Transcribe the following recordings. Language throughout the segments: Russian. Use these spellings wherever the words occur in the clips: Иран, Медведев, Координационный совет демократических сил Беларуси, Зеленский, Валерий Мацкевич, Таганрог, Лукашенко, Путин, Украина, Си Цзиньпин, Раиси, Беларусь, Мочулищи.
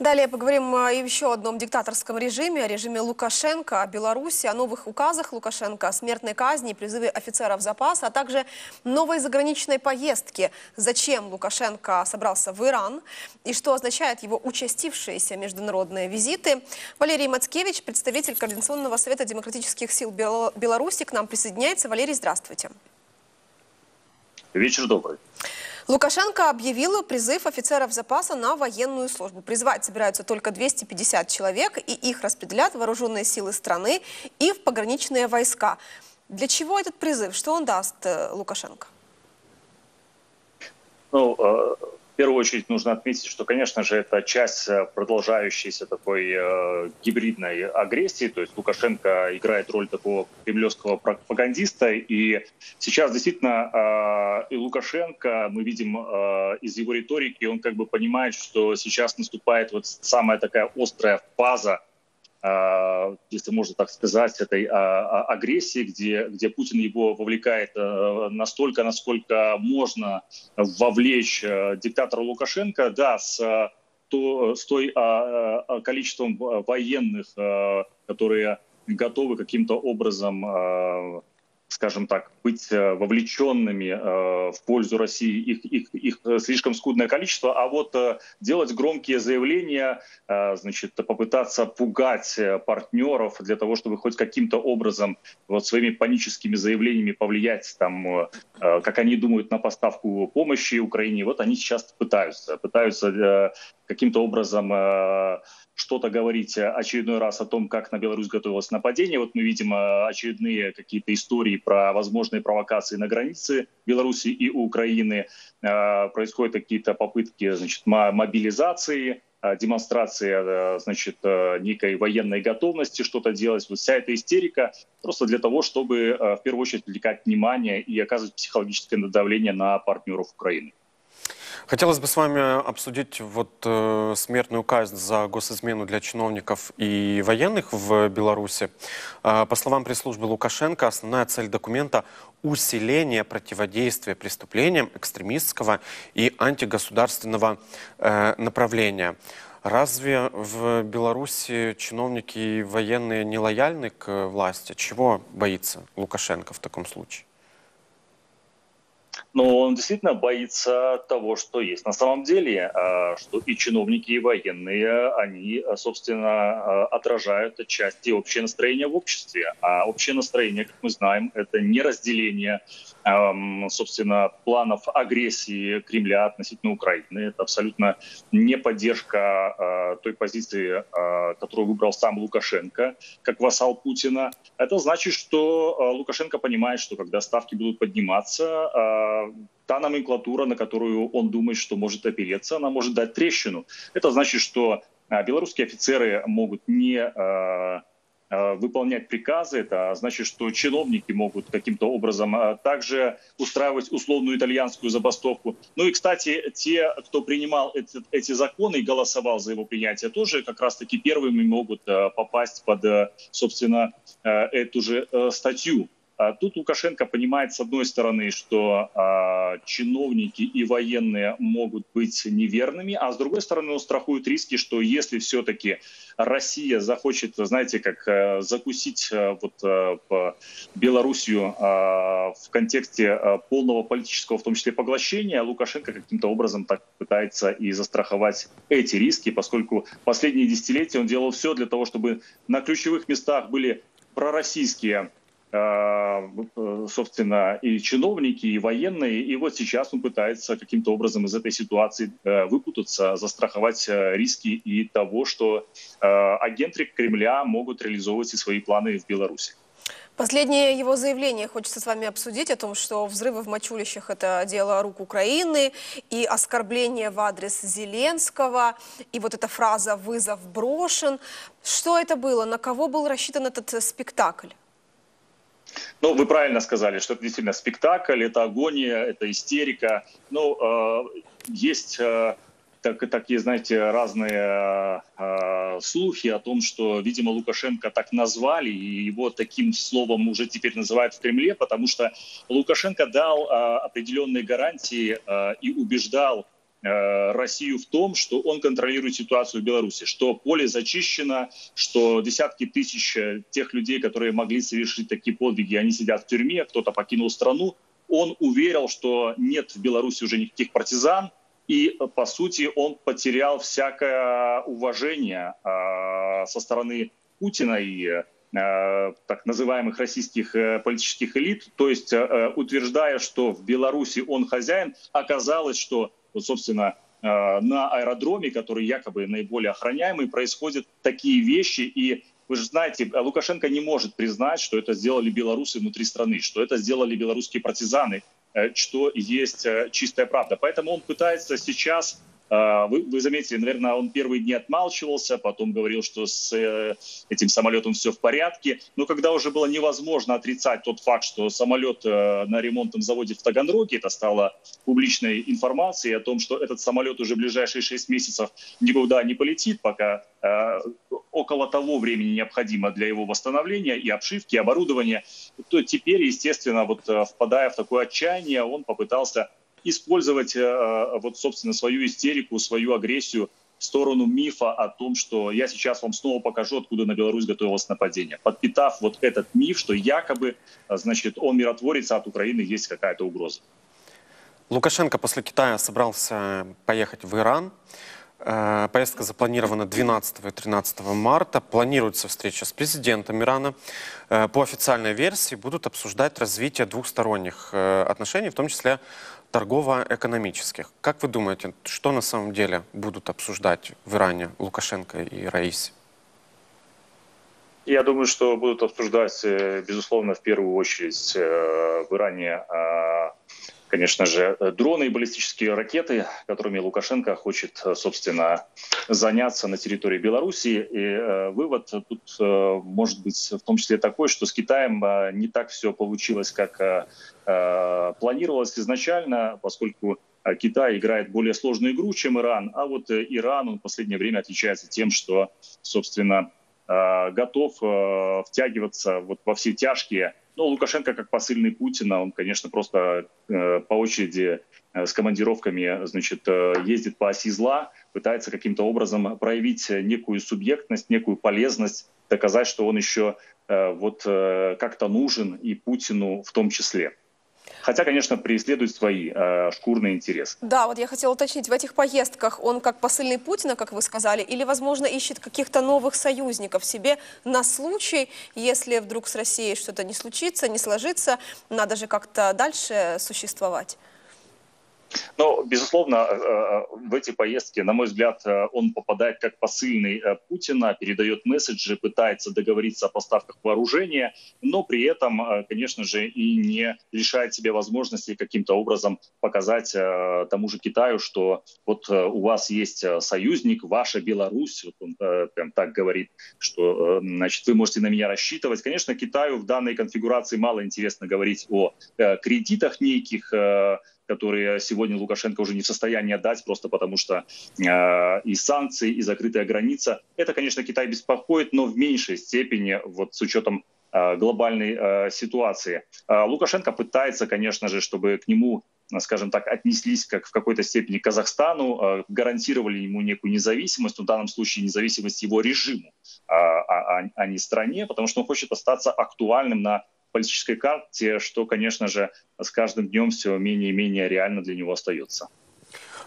Далее поговорим о еще одном диктаторском режиме, о режиме Лукашенко, о Беларуси, о новых указах Лукашенко, о смертной казни, призывы офицеров запаса, а также новой заграничной поездке. Зачем Лукашенко собрался в Иран и что означают его участившиеся международные визиты? Валерий Мацкевич, представитель Координационного совета демократических сил Беларуси, к нам присоединяется. Валерий, здравствуйте. Вечер добрый. Лукашенко объявила призыв офицеров запаса на военную службу. Призвать собираются только 250 человек, и их распределят в вооруженные силы страны и в пограничные войска. Для чего этот призыв? Что он даст Лукашенко? Ну, в первую очередь нужно отметить, что, конечно же, это часть продолжающейся такой гибридной агрессии. То есть Лукашенко играет роль такого кремлевского пропагандиста. И сейчас действительно и Лукашенко, мы видим из его риторики, он как бы понимает, что сейчас наступает вот самая такая острая фаза, если можно так сказать, этой агрессии, где Путин его вовлекает настолько, насколько можно вовлечь диктатора Лукашенко, да, с той количеством военных, которые готовы каким-то образом, скажем так, быть вовлеченными в пользу России, их слишком скудное количество, а вот делать громкие заявления, значит, попытаться пугать партнеров для того, чтобы хоть каким-то образом вот своими паническими заявлениями повлиять, там, как они думают, на поставку помощи Украине, вот они сейчас пытаются каким-то образом что-то говорить очередной раз о том, как на Беларусь готовилось нападение. Вот мы видим очередные какие-то истории про возможные провокации на границе Беларуси и Украины. Происходят какие-то попытки, значит, мобилизации, демонстрация, значит, некой военной готовности что-то делать. Вот вся эта истерика просто для того, чтобы в первую очередь привлекать внимание и оказывать психологическое давление на партнеров Украины. Хотелось бы с вами обсудить вот смертную казнь за госизмену для чиновников и военных в Беларуси. По словам пресс-службы Лукашенко, основная цель документа – усиление противодействия преступлениям экстремистского и антигосударственного направления. Разве в Беларуси чиновники и военные не лояльны к власти? Чего боится Лукашенко в таком случае? Но он действительно боится того, что есть на самом деле, что и чиновники, и военные, они, собственно, отражают отчасти общее настроение в обществе. А общее настроение, как мы знаем, это не разделение, собственно, планов агрессии Кремля относительно Украины. Это абсолютно не поддержка той позиции, которую выбрал сам Лукашенко, как вассал Путина. Это значит, что Лукашенко понимает, что когда ставки будут подниматься, та номенклатура, на которую он думает, что может опереться, она может дать трещину. Это значит, что белорусские офицеры могут не выполнять приказы. Это значит, что чиновники могут каким-то образом также устраивать условную итальянскую забастовку. Ну и, кстати, те, кто принимал эти законы и голосовал за его принятие, тоже как раз-таки первыми могут попасть под, собственно, эту же статью. Тут Лукашенко понимает, с одной стороны, что чиновники и военные могут быть неверными, а с другой стороны, он страхует риски, что если все-таки Россия захочет, знаете, как закусить Белоруссию в контексте полного политического, в том числе, поглощения, Лукашенко каким-то образом так пытается и застраховать эти риски, поскольку последние десятилетия он делал все для того, чтобы на ключевых местах были пророссийские, собственно, и чиновники, и военные. И вот сейчас он пытается каким-то образом из этой ситуации выпутаться, застраховать риски и того, что агенты Кремля могут реализовывать и свои планы в Беларуси. Последнее его заявление хочется с вами обсудить, о том, что взрывы в мочулищах – это дело рук Украины, и оскорбление в адрес Зеленского, и вот эта фраза «вызов брошен». Что это было? На кого был рассчитан этот спектакль? Ну, вы правильно сказали, что это действительно спектакль, это агония, это истерика. Ну, есть такие, знаете, разные слухи о том, что, видимо, Лукашенко так назвали, и его таким словом уже теперь называют в Кремле, потому что Лукашенко дал определенные гарантии и убеждал Россию в том, что он контролирует ситуацию в Беларуси, что поле зачищено, что десятки тысяч тех людей, которые могли совершить такие подвиги, они сидят в тюрьме, кто-то покинул страну. Он уверил, что нет в Беларуси уже никаких партизан, и, по сути, он потерял всякое уважение со стороны Путина и так называемых российских политических элит. То есть, утверждая, что в Беларуси он хозяин, оказалось, что вот, собственно, на аэродроме, который якобы наиболее охраняемый, происходят такие вещи. И вы же знаете, Лукашенко не может признать, что это сделали белорусы внутри страны, что это сделали белорусские партизаны, что есть чистая правда. Поэтому он пытается сейчас... Вы заметили, наверное, он первые дни отмалчивался, потом говорил, что с этим самолетом все в порядке. Но когда уже было невозможно отрицать тот факт, что самолет на ремонтном заводе в Таганроге, это стало публичной информацией о том, что этот самолет уже в ближайшие 6 месяцев никуда не полетит, пока около того времени необходимо для его восстановления и обшивки, и оборудования, то теперь, естественно, вот впадая в такое отчаяние, он попытался... использовать, вот, собственно, свою истерику, свою агрессию в сторону мифа о том, что я сейчас вам снова покажу, откуда на Беларусь готовилось нападение. Подпитав вот этот миф, что якобы, значит, он миротворец, а от Украины есть какая-то угроза. Лукашенко после Китая собрался поехать в Иран. Поездка запланирована 12 и 13 марта. Планируется встреча с президентом Ирана. По официальной версии будут обсуждать развитие двухсторонних отношений, в том числе торгово-экономических. Как вы думаете, что на самом деле будут обсуждать в Иране Лукашенко и Раиси? Я думаю, что будут обсуждать, безусловно, в первую очередь в Иране, конечно же, дроны и баллистические ракеты, которыми Лукашенко хочет, собственно, заняться на территории Беларуси. И вывод тут может быть в том числе такой, что с Китаем не так все получилось, как планировалось изначально, поскольку Китай играет более сложную игру, чем Иран. А вот Иран, он в последнее время отличается тем, что, собственно, готов втягиваться вот во все тяжкие. Но Лукашенко, как посыльный Путина, он, конечно, просто по очереди с командировками, значит, ездит по оси зла, пытается каким-то образом проявить некую субъектность, некую полезность, доказать, что он еще вот как-то нужен и Путину в том числе. Хотя, конечно, преследует свои шкурные интересы. Да, вот я хотела уточнить, в этих поездках он как посыльный Путина, как вы сказали, или, возможно, ищет каких-то новых союзников себе на случай, если вдруг с Россией что-то не случится, не сложится, надо же как-то дальше существовать? Ну, безусловно, в эти поездки, на мой взгляд, он попадает как посыльный Путина, передает месседжи, пытается договориться о поставках вооружения, но при этом, конечно же, и не лишает себе возможности каким-то образом показать тому же Китаю, что вот у вас есть союзник, ваша Беларусь, вот он прям так говорит, что, значит, вы можете на меня рассчитывать. Конечно, Китаю в данной конфигурации мало интересно говорить о кредитах неких, которые сегодня Лукашенко уже не в состоянии отдать, просто потому что и санкции, и закрытая граница. Это, конечно, Китай беспокоит, но в меньшей степени вот с учетом глобальной ситуации. Лукашенко пытается, конечно же, чтобы к нему, скажем так, отнеслись как в какой-то степени к Казахстану, гарантировали ему некую независимость, в данном случае независимость его режиму, а не стране, потому что он хочет остаться актуальным на политической карте, что, конечно же, с каждым днем все менее и менее реально для него остается.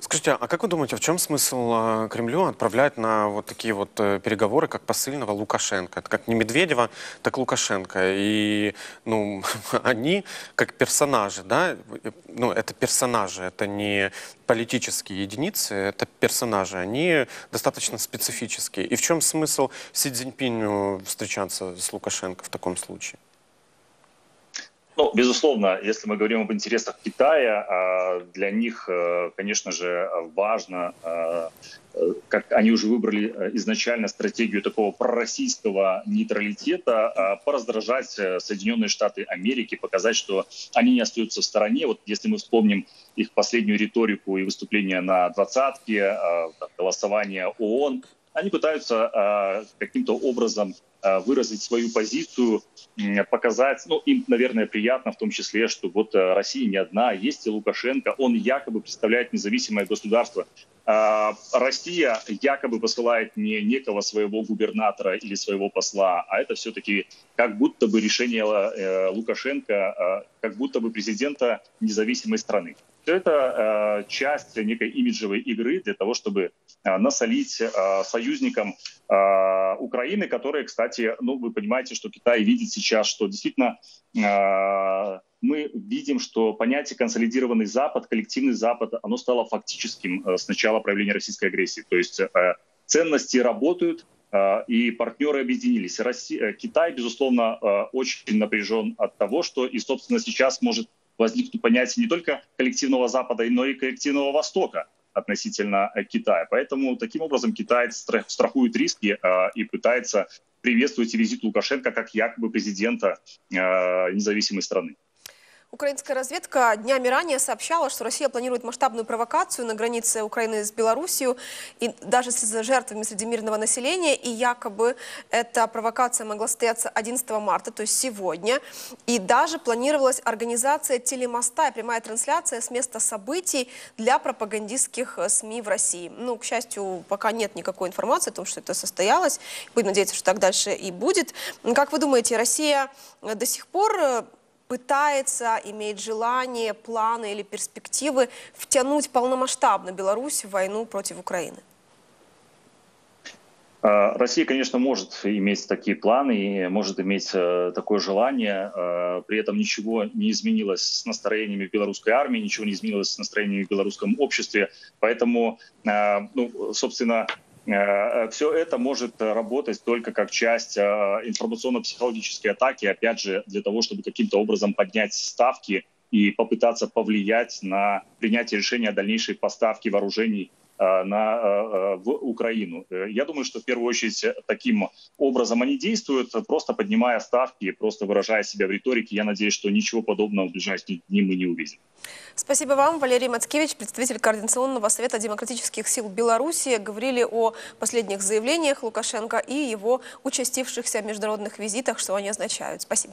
Скажите, а как вы думаете, в чем смысл Кремлю отправлять на вот такие вот переговоры как посыльного Лукашенко? Это как не Медведева, так Лукашенко. И, ну, они как персонажи, да? Ну, это персонажи, это не политические единицы, это персонажи. Они достаточно специфические. И в чем смысл Си Цзиньпиню встречаться с Лукашенко в таком случае? Ну, безусловно, если мы говорим об интересах Китая, для них, конечно же, важно, как они уже выбрали изначально стратегию такого пророссийского нейтралитета, пораздражать Соединенные Штаты Америки, показать, что они не остаются в стороне. Вот если мы вспомним их последнюю риторику и выступления на двадцатке, голосование ООН, они пытаются каким-то образом выразить свою позицию, показать, ну, им, наверное, приятно в том числе, что вот Россия не одна, есть и Лукашенко, он якобы представляет независимое государство. Россия якобы посылает не некого своего губернатора или своего посла, а это все-таки как будто бы решение Лукашенко, как будто бы президента независимой страны. Все это часть некой имиджевой игры для того, чтобы насолить союзникам Украины, которые, кстати, ну, вы понимаете, что Китай видит сейчас, что действительно мы видим, что понятие «консолидированный Запад», «коллективный Запад», оно стало фактическим с начала проявления российской агрессии. То есть ценности работают, и партнеры объединились. Китай, безусловно, очень напряжен от того, что и, собственно, сейчас может возникнуть понятие не только коллективного Запада, но и коллективного Востока относительно Китая. Поэтому таким образом Китай страхует риски и пытается приветствовать визит Лукашенко как якобы президента независимой страны. Украинская разведка днями ранее сообщала, что Россия планирует масштабную провокацию на границе Украины с Беларусью, и даже с жертвами среди мирного населения, и якобы эта провокация могла состояться 11 марта, то есть сегодня, и даже планировалась организация телемоста и прямая трансляция с места событий для пропагандистских СМИ в России. Ну, к счастью, пока нет никакой информации о том, что это состоялось, будем надеяться, что так дальше и будет. Как вы думаете, Россия до сих пор пытается, имеет желание, планы или перспективы втянуть полномасштабно Беларусь в войну против Украины? Россия, конечно, может иметь такие планы и может иметь такое желание. При этом ничего не изменилось с настроениями в белорусской армии, ничего не изменилось с настроениями в белорусском обществе. Поэтому, ну, собственно, все это может работать только как часть информационно-психологической атаки, опять же, для того, чтобы каким-то образом поднять ставки и попытаться повлиять на принятие решения о дальнейшей поставке вооружений в Украину. Я думаю, что в первую очередь таким образом они действуют, просто поднимая ставки, просто выражая себя в риторике. Я надеюсь, что ничего подобного в ближайшие дни мы не увидим. Спасибо вам, Валерий Мацкевич, представитель Координационного совета демократических сил Беларуси. Говорили о последних заявлениях Лукашенко и его участившихся международных визитах, что они означают. Спасибо.